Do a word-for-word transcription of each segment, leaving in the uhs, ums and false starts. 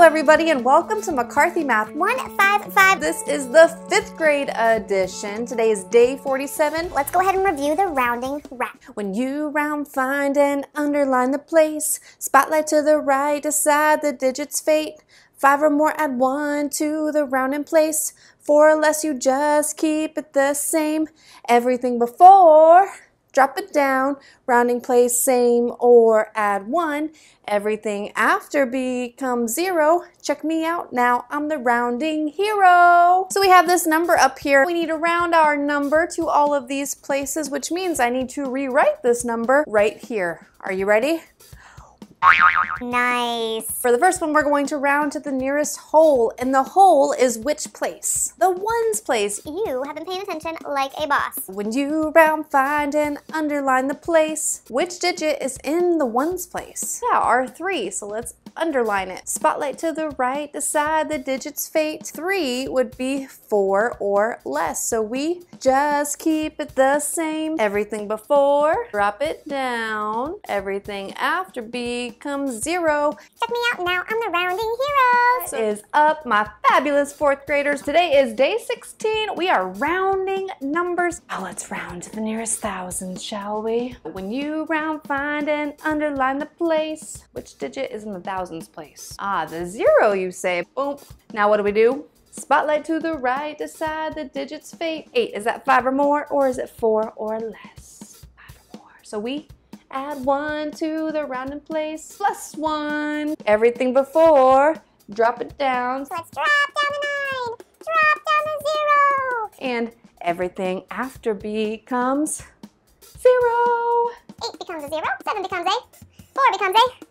Hello everybody and welcome to McCarthy Math one five five. This is the fifth grade edition. Today is day forty-seven. Let's go ahead and review the rounding round. When you round, find and underline the place. Spotlight to the right, decide the digit's fate. Five or more, add one to the round in place. Four or less, you just keep it the same. Everything before, drop it down, rounding place same or add one. Everything after becomes zero. Check me out now, I'm the rounding hero. So we have this number up here. We need to round our number to all of these places, which means I need to rewrite this number right here. Are you ready? Nice. For the first one, we're going to round to the nearest whole, and the whole is which place? The ones place. You have been paying attention like a boss. When you round, find and underline the place. Which digit is in the ones place? Yeah, R three, so let's underline it. Spotlight to the right, decide the digit's fate. Three would be four or less, so we just keep it the same. Everything before, drop it down. Everything after B comes zero. Check me out now, I'm the rounding hero. What is up, my fabulous fourth graders? Today is day sixteen. We are rounding numbers. Now let's round to the nearest thousand, shall we? When you round, find and underline the place. Which digit is in the thousands place? Ah, the zero, you say. Boom. Now what do we do? Spotlight to the right, decide the digit's fate. Eight, is that five or more, or is it four or less? Five or more. So we add one to the round in place, plus one. Everything before, drop it down. So let's drop down the nine, drop down the zero. And everything after becomes zero. Eight becomes a zero, seven becomes a, four becomes a.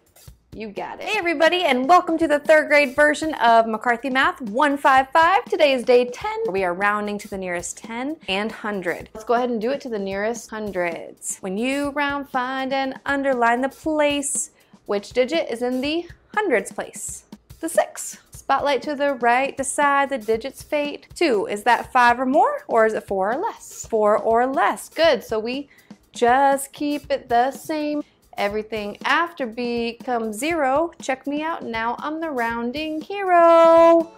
You got it. Hey everybody, and welcome to the third grade version of McCarthy Math one five five. Today is day ten. We are rounding to the nearest ten and one hundred. Let's go ahead and do it to the nearest hundreds. When you round, find and underline the place. Which digit is in the hundreds place? The six. Spotlight to the right, decide the digit's fate. Two, is that five or more, or is it four or less? Four or less, good. So we just keep it the same. Everything after becomes zero. Check me out now, I'm the rounding hero.